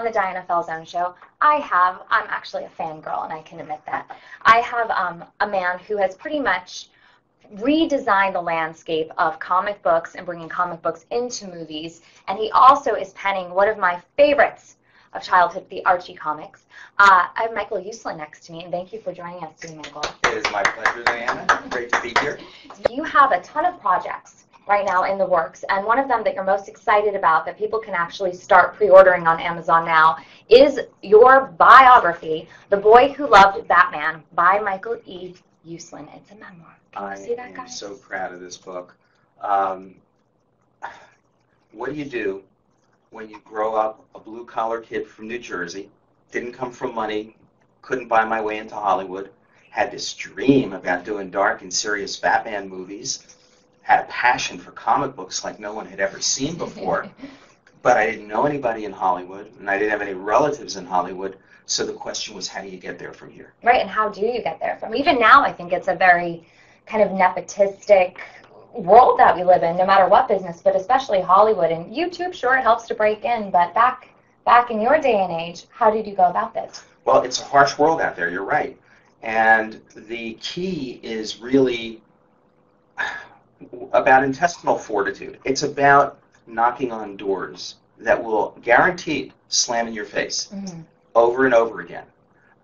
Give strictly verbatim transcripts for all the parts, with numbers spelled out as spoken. on the Diana Falzone show, I have, I'm actually a fangirl, and I can admit that. I have um, a man who has pretty much redesigned the landscape of comic books and bringing comic books into movies, and he also is penning one of my favorites of childhood, the Archie comics. Uh, I have Michael Uslan next to me, and thank you for joining us today, Michael. It is my pleasure, Diana. Great to be here. You have a ton of projects right now in the works, and one of them that you're most excited about that people can actually start pre-ordering on Amazon now is your biography, The Boy Who Loved Batman, by Michael E. Uslan. It's a memoir. Can you see that, guys? I'm so proud of this book. Um, what do you do when you grow up a blue-collar kid from New Jersey, didn't come from money, couldn't buy my way into Hollywood, had this dream about doing dark and serious Batman movies, had a passion for comic books like no one had ever seen before, but I didn't know anybody in Hollywood, and I didn't have any relatives in Hollywood, so the question was, how do you get there from here? Right, and how do you get there from? Even now, I think it's a very kind of nepotistic world that we live in, no matter what business, but especially Hollywood. And YouTube, sure, it helps to break in, but back back in your day and age, how did you go about this? Well, it's a harsh world out there, you're right. And the key is really about intestinal fortitude. It's about knocking on doors that will guaranteed slam in your face mm-hmm. over and over again.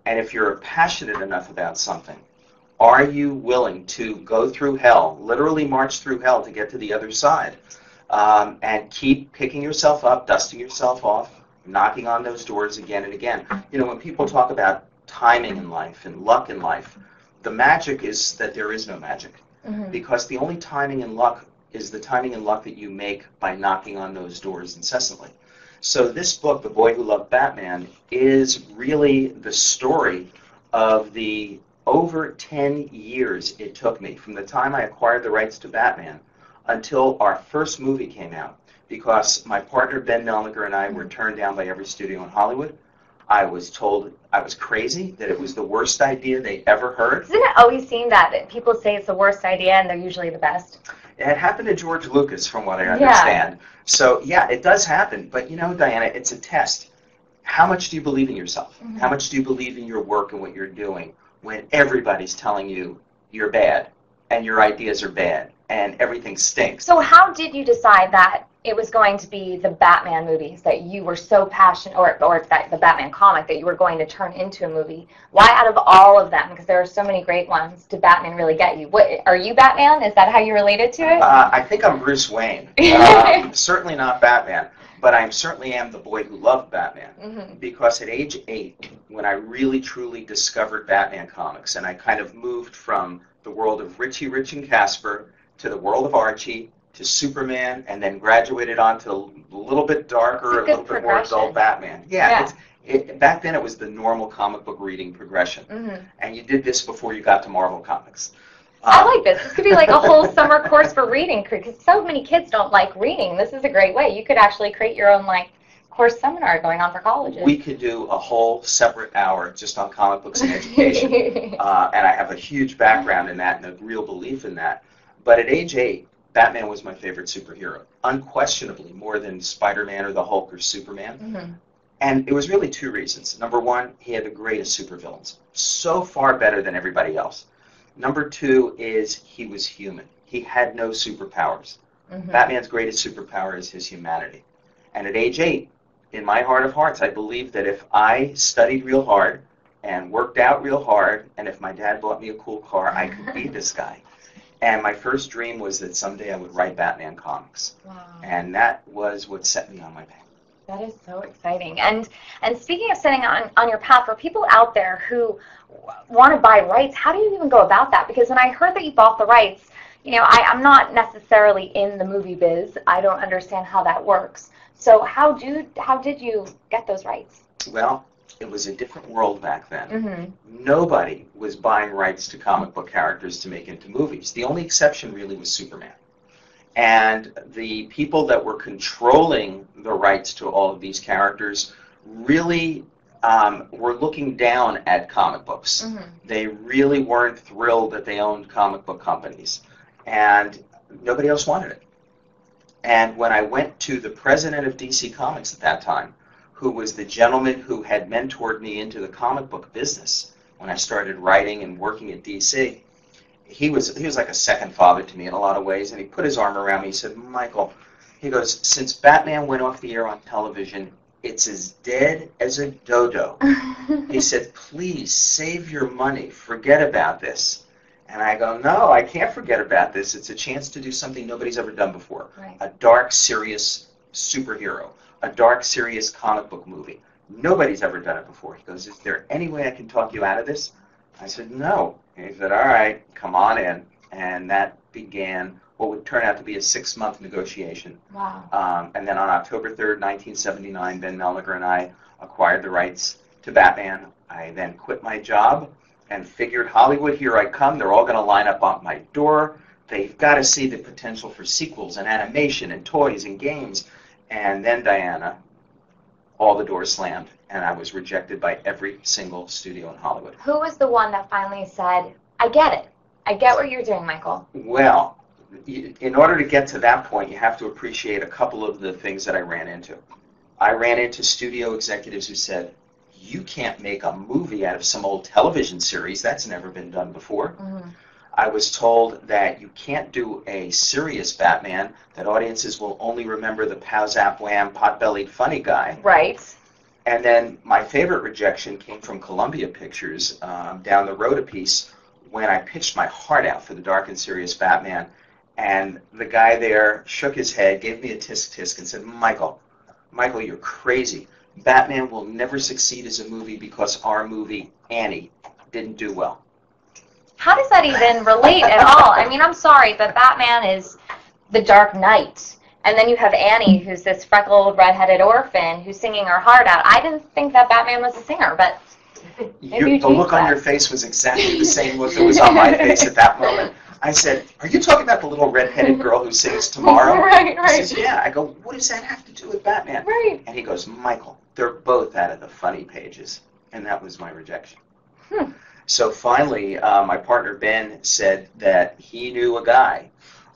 And if you're passionate enough about something, are you willing to go through hell, literally march through hell to get to the other side, um, and keep picking yourself up, dusting yourself off, knocking on those doors again and again? You know, when people talk about timing in life and luck in life, the magic is that there is no magic, mm-hmm. because the only timing and luck is the timing and luck that you make by knocking on those doors incessantly. So this book, The Boy Who Loved Batman, is really the story of the over ten years it took me from the time I acquired the rights to Batman until our first movie came out, because my partner Ben Melniker and I were turned down by every studio in Hollywood. I was told I was crazy, that it was the worst idea they ever heard. Doesn't it always seem that, that people say it's the worst idea and they're usually the best? It had happened to George Lucas, from what I understand. Yeah. So yeah, it does happen, but you know, Diana, it's a test. How much do you believe in yourself? Mm-hmm. How much do you believe in your work and what you're doing? When everybody's telling you you're bad, and your ideas are bad, and everything stinks. So how did you decide that it was going to be the Batman movies that you were so passionate, or, or that the Batman comic that you were going to turn into a movie? Why out of all of them, because there are so many great ones, did Batman really get you? What, are you Batman? Is that how you related to it? Uh, I think I'm Bruce Wayne. um, certainly not Batman. But I certainly am the boy who loved Batman, mm-hmm. because at age eight, when I really truly discovered Batman comics, and I kind of moved from the world of Richie Rich and Casper to the world of Archie to Superman, and then graduated on to a little bit darker, a, a little bit more adult Batman. Yeah, yeah. It's, it, back then it was the normal comic book reading progression, mm-hmm. and you did this before you got to Marvel Comics. I like this. This could be like a whole summer course for reading, because so many kids don't like reading. This is a great way. You could actually create your own like course seminar going on for colleges. We could do a whole separate hour just on comic books and education, uh, and I have a huge background in that and a real belief in that. But at age eight, Batman was my favorite superhero, unquestionably, more than Spider-Man or the Hulk or Superman. Mm-hmm. And it was really two reasons. Number one, he had the greatest supervillains, so far better than everybody else. Number two is he was human. He had no superpowers. Mm-hmm. Batman's greatest superpower is his humanity. And at age eight, in my heart of hearts, I believed that if I studied real hard and worked out real hard, and if my dad bought me a cool car, I could be this guy. And my first dream was that someday I would write Batman comics. Wow. And that was what set me on my path. That is so exciting. And and speaking of setting on, on your path, for people out there who want to buy rights, how do you even go about that? Because when I heard that you bought the rights, you know, I, I'm not necessarily in the movie biz. I don't understand how that works. So how do how did you get those rights? Well, it was a different world back then. Mm-hmm. Nobody was buying rights to comic book characters to make into movies. The only exception really was Superman. And the people that were controlling the rights to all of these characters really um, were looking down at comic books. Mm-hmm. They really weren't thrilled that they owned comic book companies. And nobody else wanted it. And when I went to the president of D C Comics at that time, who was the gentleman who had mentored me into the comic book business when I started writing and working at D C. He was, he was like a second father to me in a lot of ways, and he put his arm around me. He said, Michael, he goes, since Batman went off the air on television, it's as dead as a dodo. He said, please save your money. Forget about this. And I go, no, I can't forget about this. It's a chance to do something nobody's ever done before. Right. A dark, serious superhero. A dark, serious comic book movie. Nobody's ever done it before. He goes, is there any way I can talk you out of this? I said, no. And he said, all right, come on in. And that began what would turn out to be a six-month negotiation. Wow. Um, and then on October third, nineteen seventy-nine, Ben Melniker and I acquired the rights to Batman. I then quit my job and figured, Hollywood, here I come. They're all going to line up on my door. They've got to see the potential for sequels and animation and toys and games. And then, Diana, all the doors slammed, and I was rejected by every single studio in Hollywood. Who was the one that finally said, I get it. I get what you're doing, Michael? Well, in order to get to that point, you have to appreciate a couple of the things that I ran into. I ran into studio executives who said, you can't make a movie out of some old television series. That's never been done before. Mm-hmm. I was told that you can't do a serious Batman, that audiences will only remember the pow-zap, wham, pot-bellied funny guy. Right. And then my favorite rejection came from Columbia Pictures, um, down the road a piece, when I pitched my heart out for the dark and serious Batman. And the guy there shook his head, gave me a tisk-tisk, and said, Michael, Michael, you're crazy. Batman will never succeed as a movie because our movie, Annie, didn't do well. How does that even relate at all? I mean, I'm sorry, but Batman is the Dark Knight. And then you have Annie, who's this freckled, redheaded orphan who's singing her heart out. I didn't think that Batman was a singer, but maybe you, the look that. on your face was exactly the same look that was on my face at that moment. I said, are you talking about the little red-headed girl who sings Tomorrow? Right, right. He says, yeah. I go, what does that have to do with Batman? Right. And he goes, Michael, they're both out of the funny pages. And that was my rejection. Hmm. So finally, uh, my partner Ben said that he knew a guy.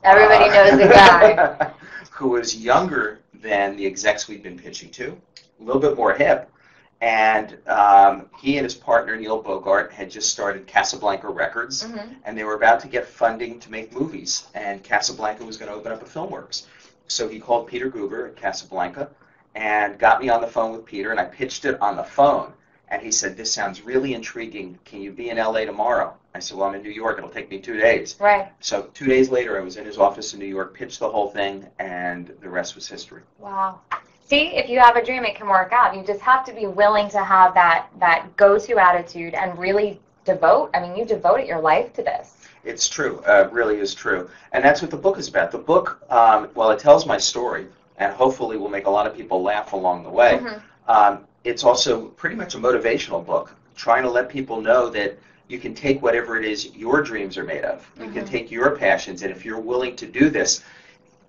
Everybody uh, knows a guy. Who was younger than the execs we'd been pitching to, a little bit more hip. And um, he and his partner, Neil Bogart, had just started Casablanca Records, mm-hmm. and they were about to get funding to make movies, and Casablanca was going to open up a Filmworks. So he called Peter Goober at Casablanca and got me on the phone with Peter, and I pitched it on the phone. And he said, this sounds really intriguing. Can you be in L A tomorrow? I said, well, I'm in New York. It'll take me two days. Right. So two days later, I was in his office in New York, pitched the whole thing, and the rest was history. Wow. See, if you have a dream, it can work out. You just have to be willing to have that, that go-to attitude and really devote. I mean, you devoted your life to this. It's true. Uh, it really is true. And that's what the book is about. The book, um, while it tells my story, and hopefully will make a lot of people laugh along the way, mm-hmm. um, it's also pretty much a motivational book, trying to let people know that you can take whatever it is your dreams are made of. You mm-hmm. can take your passions, and if you're willing to do this,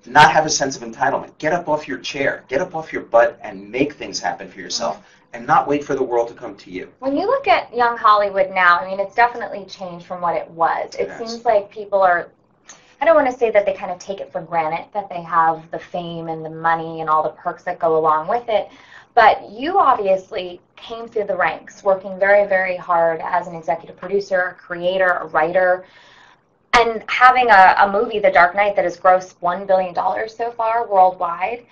not have a sense of entitlement. Get up off your chair. Get up off your butt and make things happen for yourself and not wait for the world to come to you. When you look at young Hollywood now, I mean, it's definitely changed from what it was. It yes. seems like people are, I don't want to say that they kind of take it for granted, that they have the fame and the money and all the perks that go along with it. But you obviously came through the ranks, working very, very hard as an executive producer, a creator, a writer. And having a, a movie, The Dark Knight, that has grossed one billion dollars so far worldwide,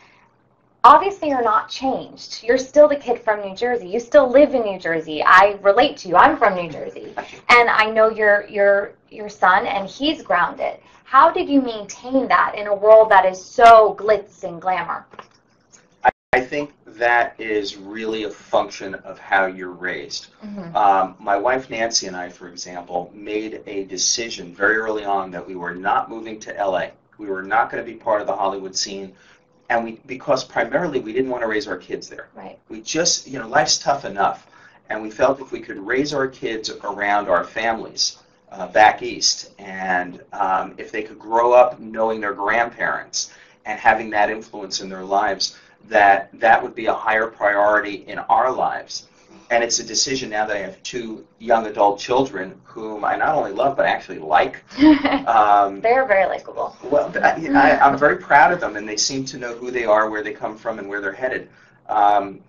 obviously you're not changed. You're still the kid from New Jersey. You still live in New Jersey. I relate to you. I'm from New Jersey. And I know your, your, your son, and he's grounded. How did you maintain that in a world that is so glitz and glamour? I think that is really a function of how you're raised. Mm-hmm. um, my wife Nancy and I, for example, made a decision very early on that we were not moving to L A. We were not going to be part of the Hollywood scene, and we because primarily we didn't want to raise our kids there. Right. We just, you know, life's tough enough, and we felt if we could raise our kids around our families uh, back east, and um, if they could grow up knowing their grandparents and having that influence in their lives, that that would be a higher priority in our lives. And it's a decision now that I have two young adult children whom I not only love but actually like. Um, They're very likable. Well, I, I, I'm very proud of them, and they seem to know who they are, where they come from, and where they're headed. Um,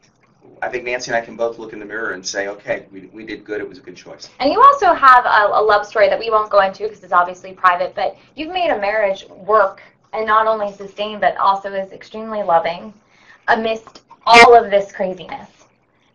I think Nancy and I can both look in the mirror and say, okay, we, we did good, it was a good choice. And you also have a, a love story that we won't go into because it's obviously private, but you've made a marriage work and not only sustain but also is extremely loving amidst all of this craziness.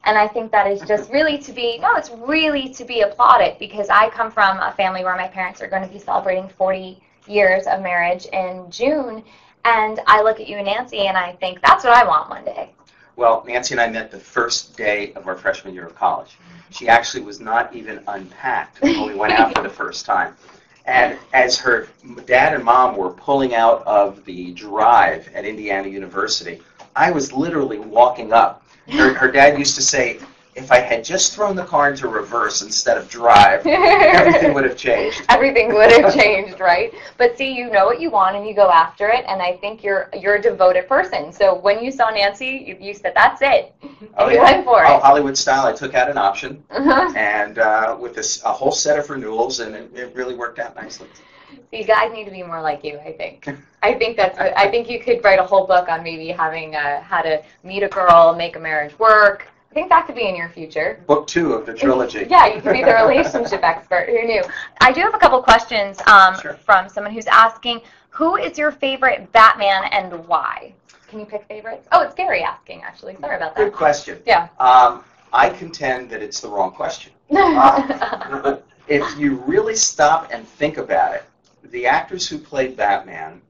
And I think that is just really to be, no, it's really to be applauded, because I come from a family where my parents are going to be celebrating forty years of marriage in June, and I look at you and Nancy and I think, that's what I want one day. Well, Nancy and I met the first day of our freshman year of college. She actually was not even unpacked when we went out for the first time. And as her dad and mom were pulling out of the drive at Indiana University, I was literally walking up. Her, her dad used to say, if I had just thrown the car into reverse instead of drive, everything would have changed. Everything would have changed, right? But see, you know what you want and you go after it, and I think you're you're a devoted person. So when you saw Nancy, you, you said, that's it. And oh, you yeah. went for it. Oh, Hollywood style, I took out an option, uh-huh. and uh, with this, a whole set of renewals, and it, it really worked out nicely. So you guys need to be more like you, I think. I think that's. What, I think you could write a whole book on maybe having a, how to meet a girl, make a marriage work. I think that could be in your future. Book two of the trilogy. Yeah, you could be the relationship expert. Who knew? I do have a couple questions um, sure. from someone who's asking, who is your favorite Batman and why? Can you pick favorites? Oh, it's Gary asking, actually. Sorry about that. Good question. Yeah. Um, I contend that it's the wrong question. Uh, if you really stop and think about it, the actors who played Batman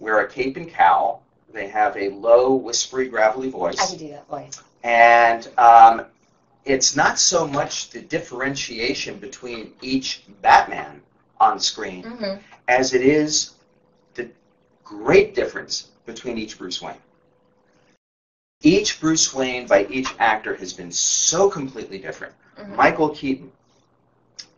wear a cape and cowl. They have a low, whispery, gravelly voice. I can do that voice. And um, it's not so much the differentiation between each Batman on screen mm-hmm. as it is the great difference between each Bruce Wayne. Each Bruce Wayne by each actor has been so completely different. Mm-hmm. Michael Keaton,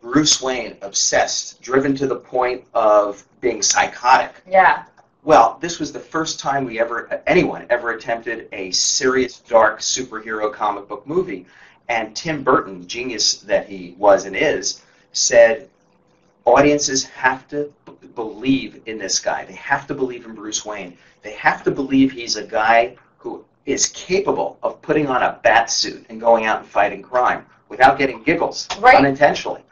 Bruce Wayne, obsessed, driven to the point of being psychotic. Yeah. Well, this was the first time we ever, anyone ever attempted a serious, dark superhero comic book movie. And Tim Burton, genius that he was and is, said, audiences have to b- believe in this guy. They have to believe in Bruce Wayne. They have to believe he's a guy who is capable of putting on a bat suit and going out and fighting crime without getting giggles, right. unintentionally.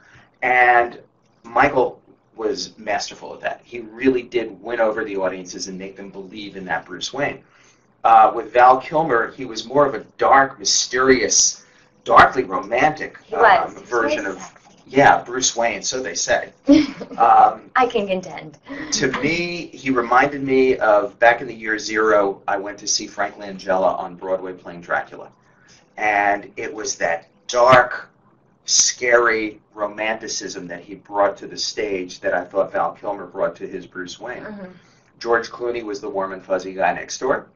And Michael was masterful at that. He really did win over the audiences and make them believe in that Bruce Wayne. Uh, with Val Kilmer, he was more of a dark, mysterious, darkly romantic um, version of yeah Bruce Wayne, so they say. Um, I can contend. To me, he reminded me of, back in the year zero, I went to see Frank Langella on Broadway playing Dracula. And it was that dark, scary romanticism that he brought to the stage that I thought Val Kilmer brought to his Bruce Wayne. Mm-hmm. George Clooney was the warm and fuzzy guy next door.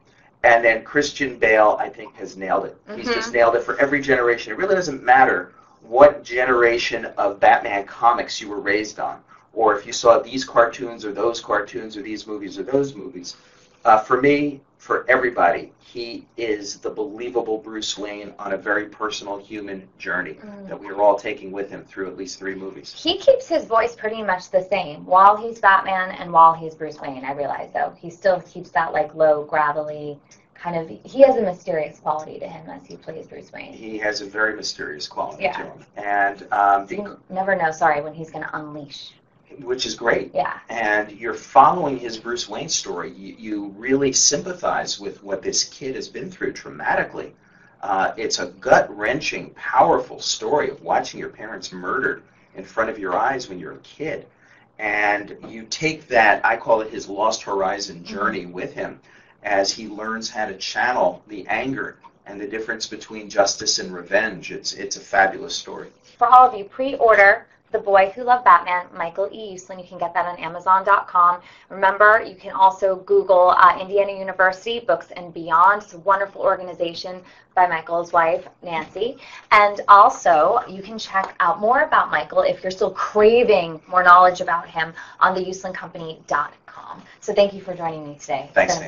And then Christian Bale, I think, has nailed it. Mm-hmm. He's just nailed it for every generation. It really doesn't matter what generation of Batman comics you were raised on, or if you saw these cartoons or those cartoons or these movies or those movies. Uh, for me, for everybody, he is the believable Bruce Wayne on a very personal human journey mm. that we are all taking with him through at least three movies. He keeps his voice pretty much the same while he's Batman and while he's Bruce Wayne, I realize, though. He still keeps that, like, low, gravelly kind of... He has a mysterious quality to him as he plays Bruce Wayne. He has a very mysterious quality yeah. to him. And um, the, you never know, sorry, when he's going to unleash... Which is great. Yeah. And you're following his Bruce Wayne story. You, you really sympathize with what this kid has been through traumatically. Uh, it's a gut-wrenching, powerful story of watching your parents murdered in front of your eyes when you're a kid. And you take that, I call it his Lost Horizon journey mm-hmm. with him as he learns how to channel the anger and the difference between justice and revenge. It's, it's a fabulous story. For all of you, pre-order The Boy Who Loved Batman, Michael E. Uslan. You can get that on Amazon dot com. Remember, you can also Google uh, Indiana University Books and Beyond. It's a wonderful organization by Michael's wife, Nancy. And also, you can check out more about Michael if you're still craving more knowledge about him on the Uslan Company dot com. So thank you for joining me today. Thanks, man.